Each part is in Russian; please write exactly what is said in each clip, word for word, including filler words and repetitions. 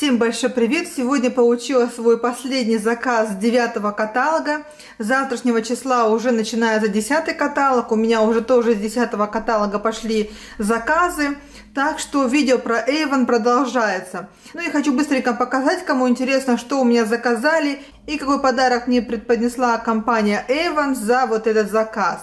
Всем большой привет! Сегодня получила свой последний заказ девятого каталога. С завтрашнего числа уже начиная за десятый каталог. У меня уже тоже с десятого каталога пошли заказы. Так что видео про Avon продолжается. Ну и хочу быстренько показать, кому интересно, что у меня заказали и какой подарок мне преподнесла компания Avon за вот этот заказ.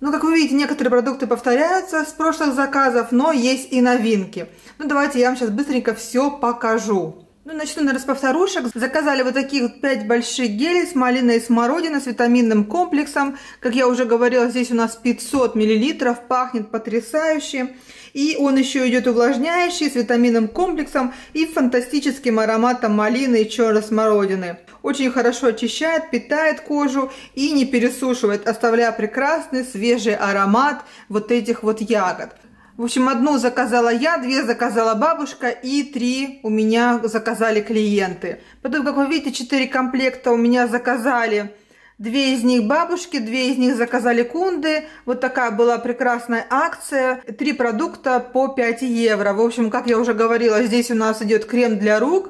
Ну, как вы видите, некоторые продукты повторяются с прошлых заказов, но есть и новинки. Ну, давайте я вам сейчас быстренько все покажу. Ну, начну, наверное, с повторушек. Заказали вот таких вот пять больших гелей с малиной и смородиной, с витаминным комплексом. Как я уже говорила, здесь у нас пятьсот миллилитров, пахнет потрясающе. И он еще идет увлажняющий, с витаминным комплексом и фантастическим ароматом малины и черной смородины. Очень хорошо очищает, питает кожу и не пересушивает, оставляя прекрасный свежий аромат вот этих вот ягод. В общем, одну заказала я, две заказала бабушка и три у меня заказали клиенты. Потом, как вы видите, четыре комплекта у меня заказали. Две из них бабушки, две из них заказали кунды. Вот такая была прекрасная акция. Три продукта по пять евро. В общем, как я уже говорила, здесь у нас идет крем для рук,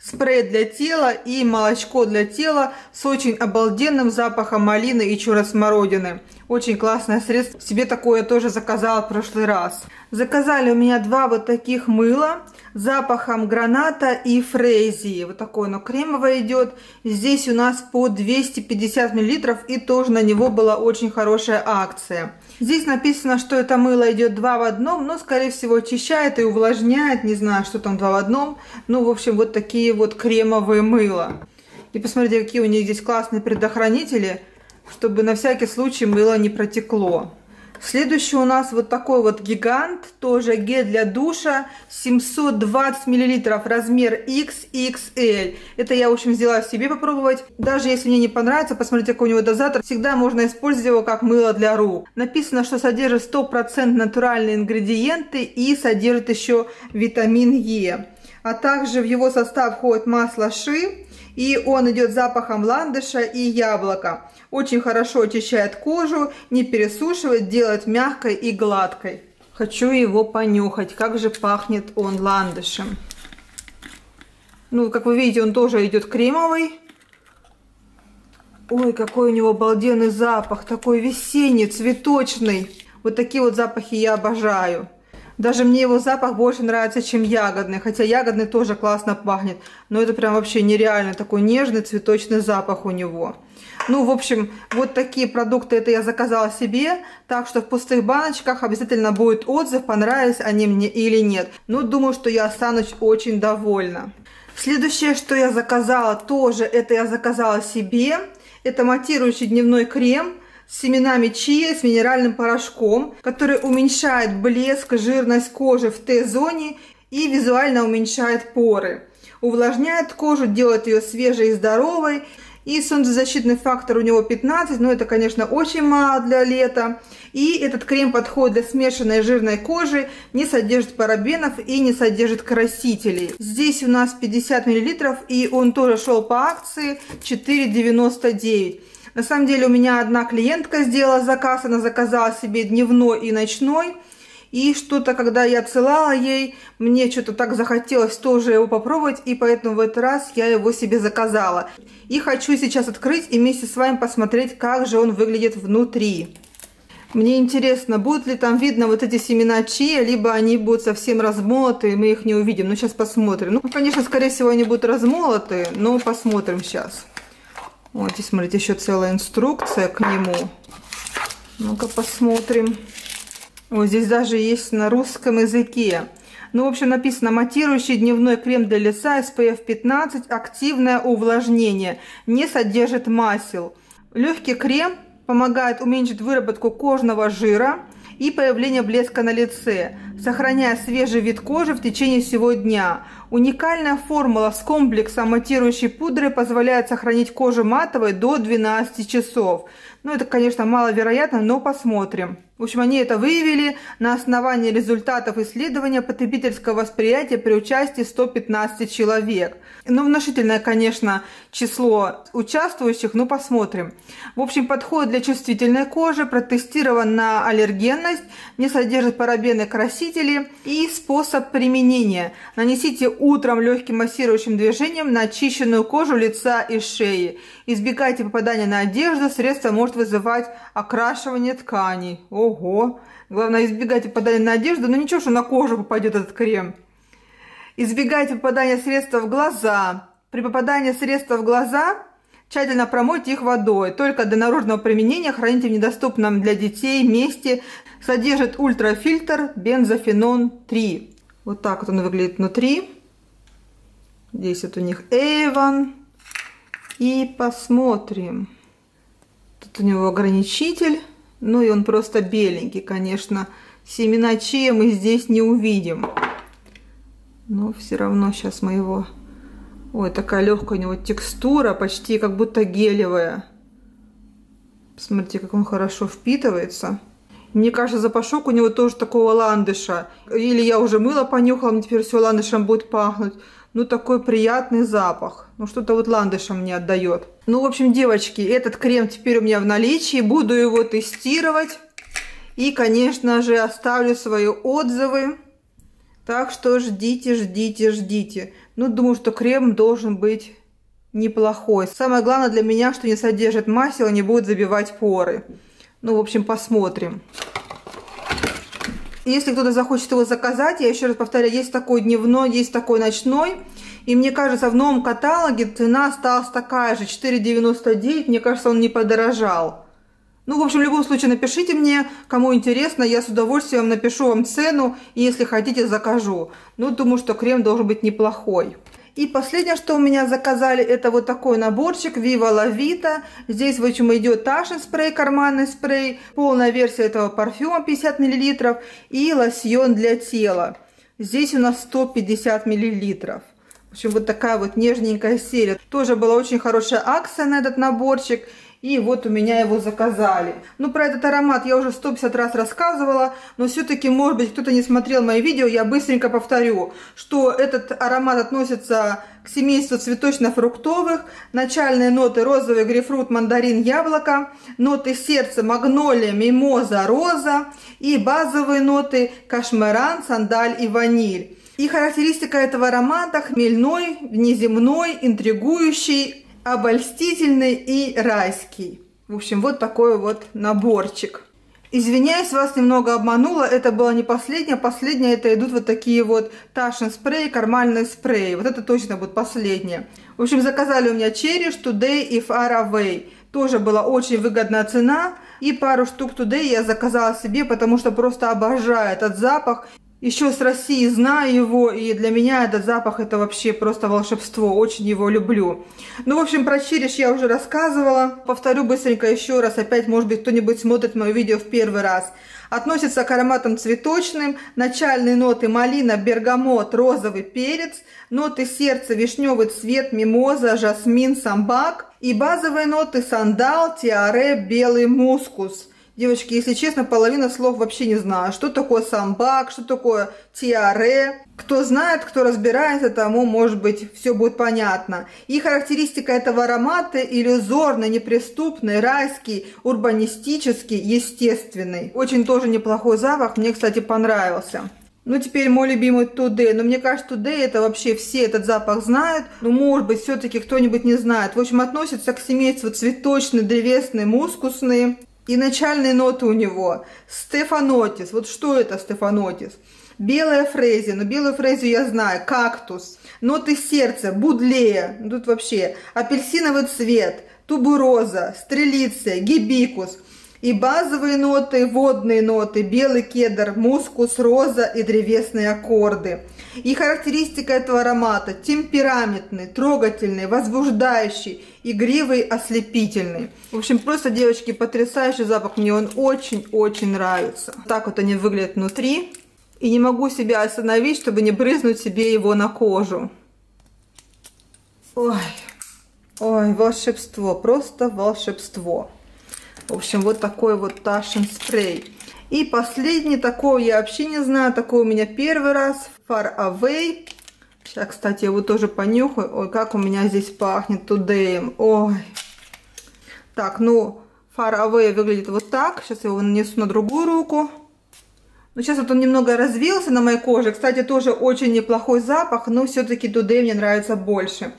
спрей для тела и молочко для тела с очень обалденным запахом малины и черной смородины. Очень классное средство. Себе такое тоже заказала в прошлый раз. Заказали у меня два вот таких мыла с запахом граната и фрезии. Вот такое оно кремовое идет. Здесь у нас по двести пятьдесят миллилитров и тоже на него была очень хорошая акция. Здесь написано, что это мыло идет два в одном, но, скорее всего, очищает и увлажняет. Не знаю, что там два в одном. Ну, в общем, вот такие вот кремовые мыла. И посмотрите, какие у них здесь классные предохранители, чтобы на всякий случай мыло не протекло. Следующий у нас вот такой вот гигант, тоже гель для душа, семьсот двадцать миллилитров, размер икс икс эль. Это я, в общем, взяла себе попробовать. Даже если мне не понравится, посмотрите, какой у него дозатор, всегда можно использовать его как мыло для рук. Написано, что содержит сто процентов натуральные ингредиенты и содержит еще витамин Е. А также в его состав входит масло ши, и он идет запахом ландыша и яблока. Очень хорошо очищает кожу, не пересушивает, делает мягкой и гладкой. Хочу его понюхать, как же пахнет он ландышем. Ну, как вы видите, он тоже идет кремовый. Ой, какой у него обалденный запах, такой весенний, цветочный. Вот такие вот запахи я обожаю. Даже мне его запах больше нравится, чем ягодный. Хотя ягодный тоже классно пахнет. Но это прям вообще нереально. Такой нежный цветочный запах у него. Ну, в общем, вот такие продукты это я заказала себе. Так что в пустых баночках обязательно будет отзыв, понравились они мне или нет. Но думаю, что я останусь очень довольна. Следующее, что я заказала тоже, это я заказала себе. Это матирующий дневной крем с семенами чиа, с минеральным порошком, который уменьшает блеск, жирность кожи в Т-зоне и визуально уменьшает поры. Увлажняет кожу, делает ее свежей и здоровой. И солнцезащитный фактор у него пятнадцать, но это, конечно, очень мало для лета. И этот крем подходит для смешанной жирной кожи, не содержит парабенов и не содержит красителей. Здесь у нас пятьдесят миллилитров, и он тоже шел по акции четыре девяносто девять. На самом деле у меня одна клиентка сделала заказ, она заказала себе дневной и ночной. И что-то, когда я отсылала ей, мне что-то так захотелось тоже его попробовать, и поэтому в этот раз я его себе заказала. И хочу сейчас открыть и вместе с вами посмотреть, как же он выглядит внутри. Мне интересно, будут ли там видно вот эти семена чиа, либо они будут совсем размолоты, и мы их не увидим. Ну, сейчас посмотрим. Ну, конечно, скорее всего, они будут размолоты, но посмотрим сейчас. Вот здесь, смотрите, еще целая инструкция к нему. Ну-ка посмотрим. Вот здесь даже есть на русском языке. Ну, в общем, написано: матирующий дневной крем для лица эс пэ эф пятнадцать, активное увлажнение, не содержит масел. Легкий крем помогает уменьшить выработку кожного жира и появление блеска на лице, сохраняя свежий вид кожи в течение всего дня. Уникальная формула с комплексом матирующей пудры позволяет сохранить кожу матовой до двенадцати часов. Ну, это, конечно, маловероятно, но посмотрим. В общем, они это выявили на основании результатов исследования потребительского восприятия при участии ста пятнадцати человек. Ну, внушительное, конечно, число участвующих, но посмотрим. В общем, подходит для чувствительной кожи, протестирован на аллергенность, не содержит парабены, красители. И способ применения. Нанесите утром легким массирующим движением на очищенную кожу лица и шеи. Избегайте попадания на одежду, средство может вызывать окрашивание тканей. Ого! Главное, избегайте попадания на одежду, но ничего, что на кожу попадет этот крем. Избегайте попадания средства в глаза. При попадании средства в глаза тщательно промойте их водой. Только до наружного применения храните в недоступном для детей месте. Содержит ультрафильтр бензофенон три. Вот так вот он выглядит внутри. Здесь вот у них Avon. И посмотрим. Тут у него ограничитель. Ну и он просто беленький, конечно. Семена чиа мы здесь не увидим. Но все равно сейчас мы его... Ой, такая легкая у него текстура, почти как будто гелевая. Смотрите, как он хорошо впитывается. Мне кажется, запашок у него тоже такого ландыша. Или я уже мыло понюхала, мне теперь все ландышем будет пахнуть. Ну, такой приятный запах. Ну, что-то вот ландышем мне отдает. Ну, в общем, девочки, этот крем теперь у меня в наличии. Буду его тестировать. И, конечно же, оставлю свои отзывы. Так что ждите, ждите, ждите. Ну, думаю, что крем должен быть неплохой. Самое главное для меня, что не содержит масел и не будет забивать поры. Ну, в общем, посмотрим. Если кто-то захочет его заказать, я еще раз повторяю, есть такой дневной, есть такой ночной. И мне кажется, в новом каталоге цена осталась такая же, четыре девяносто девять. Мне кажется, он не подорожал. Ну, в общем, в любом случае, напишите мне, кому интересно, я с удовольствием напишу вам цену, и если хотите, закажу. Ну, думаю, что крем должен быть неплохой. И последнее, что у меня заказали, это вот такой наборчик Viva La Vita. Здесь, в общем, идет ташин спрей, карманный спрей, полная версия этого парфюма пятьдесят миллилитров и лосьон для тела. Здесь у нас сто пятьдесят миллилитров. В общем, вот такая вот нежненькая серия. Тоже была очень хорошая акция на этот наборчик. И вот у меня его заказали. Ну, про этот аромат я уже сто пятьдесят раз рассказывала, но все-таки, может быть, кто-то не смотрел мои видео, я быстренько повторю, что этот аромат относится к семейству цветочно-фруктовых. Начальные ноты: розовый грейпфрут, мандарин, яблоко. Ноты сердца: магнолия, мимоза, роза. И базовые ноты: кашмеран, сандаль и ваниль. И характеристика этого аромата: хмельной, внеземной, интригующий, обольстительный и райский. В общем, вот такой вот наборчик. Извиняюсь, вас немного обманула. Это было не последнее. Последнее — это идут вот такие вот ташин спрей, кармальный спрей. Вот это точно будет последнее. В общем, заказали у меня Черриш, Today и Far Away. Тоже была очень выгодная цена. И пару штук Today я заказала себе, потому что просто обожаю этот запах. Еще с России знаю его, и для меня этот запах — это вообще просто волшебство, очень его люблю. Ну, в общем, про Черриш я уже рассказывала, повторю быстренько еще раз, опять, может быть, кто-нибудь смотрит мое видео в первый раз. Относится к ароматам цветочным, начальные ноты: малина, бергамот, розовый перец, ноты сердца: вишневый цвет, мимоза, жасмин, самбак, и базовые ноты: сандал, тиаре, белый мускус. Девочки, если честно, половина слов вообще не знаю. Что такое самбак, что такое тиаре. Кто знает, кто разбирается, тому, может быть, все будет понятно. И характеристика этого аромата: иллюзорный, неприступный, райский, урбанистический, естественный. Очень тоже неплохой запах, мне, кстати, понравился. Ну, теперь мой любимый Today. Но мне кажется, Today — это вообще все этот запах знают. Но, может быть, все-таки кто-нибудь не знает. В общем, относится к семейству цветочный, древесный, мускусный. И начальные ноты у него: стефанотис. Вот что это стефанотис? Белая фрезия. Но белую фрезию я знаю. Кактус. Ноты сердца: будлея. Тут вообще апельсиновый цвет, тубуроза, стрелиция, гибикус. И базовые ноты: водные ноты, белый кедр, мускус, роза и древесные аккорды. И характеристика этого аромата: темпераментный, трогательный, возбуждающий, игривый, ослепительный. В общем, просто, девочки, потрясающий запах. Мне он очень-очень нравится. Так вот они выглядят внутри. И не могу себя остановить, чтобы не брызнуть себе его на кожу. Ой, ой, волшебство, просто волшебство. В общем, вот такой вот ташин спрей. И последний, такого я вообще не знаю, такой у меня первый раз, Far Away. Сейчас, кстати, я его тоже понюхаю. Ой, как у меня здесь пахнет Today. Ой. Так, ну, Far Away выглядит вот так. Сейчас я его нанесу на другую руку. Но сейчас вот он немного развился на моей коже. Кстати, тоже очень неплохой запах, но все-таки Today мне нравится больше.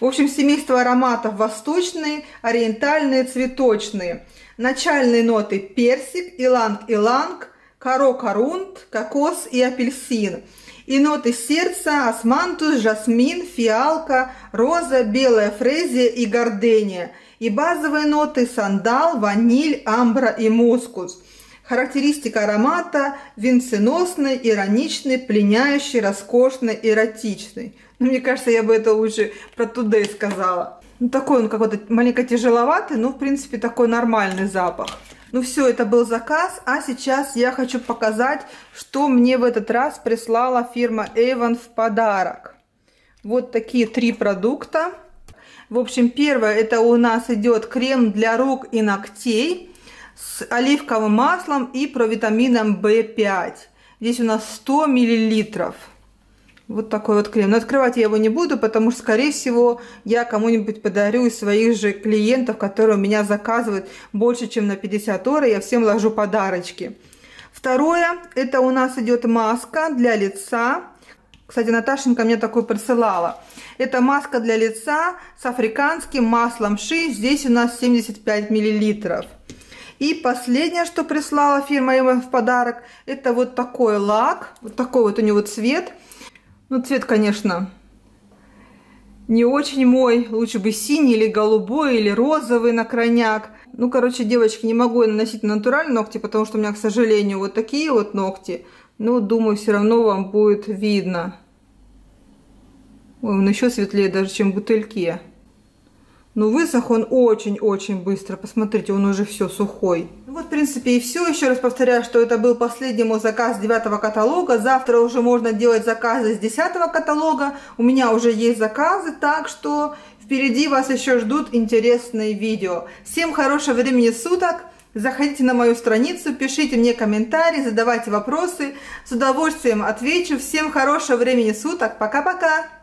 В общем, семейство ароматов: восточные, ориентальные, цветочные. Начальные ноты: персик, иланг-иланг, коро-корунд, кокос и апельсин. И ноты сердца: османтус, жасмин, фиалка, роза, белая фрезия и гордения. И базовые ноты: сандал, ваниль, амбра и мускус. Характеристика аромата: венценосный, ироничный, пленяющий, роскошный, эротичный. Ну, мне кажется, я бы это лучше про Today сказала. Ну, такой он какой-то маленько тяжеловатый, но, в принципе, такой нормальный запах. Ну, все, это был заказ, а сейчас я хочу показать, что мне в этот раз прислала фирма Avon в подарок. Вот такие три продукта. В общем, первое, это у нас идет крем для рук и ногтей с оливковым маслом и провитамином бэ пять. Здесь у нас сто миллилитров. Вот такой вот крем. Но открывать я его не буду, потому что, скорее всего, я кому-нибудь подарю из своих же клиентов, которые у меня заказывают больше, чем на пятьдесят евро. Я всем ложу подарочки. Второе, это у нас идет маска для лица. Кстати, Наташенька мне такую присылала. Это маска для лица с африканским маслом ши. Здесь у нас семьдесят пять миллилитров. И последнее, что прислала фирма Avon в подарок, это вот такой лак. Вот такой вот у него цвет. Ну, цвет, конечно, не очень мой. Лучше бы синий или голубой, или розовый на крайняк. Ну, короче, девочки, не могу я наносить на натуральные ногти, потому что у меня, к сожалению, вот такие вот ногти. Но, думаю, все равно вам будет видно. Ой, он еще светлее даже, чем в бутыльке. Но высох он очень-очень быстро. Посмотрите, он уже все сухой. Вот, в принципе, и все. Еще раз повторяю, что это был последний мой заказ девятого каталога. Завтра уже можно делать заказы с десятого каталога. У меня уже есть заказы, так что впереди вас еще ждут интересные видео. Всем хорошего времени суток. Заходите на мою страницу, пишите мне комментарии, задавайте вопросы. С удовольствием отвечу. Всем хорошего времени суток. Пока-пока!